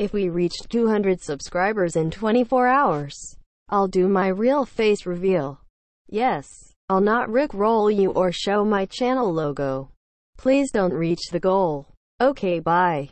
If we reached 200 subscribers in 24 hours, I'll do my real face reveal. Yes, I'll not rickroll you or show my channel logo. Please don't reach the goal. Okay, bye.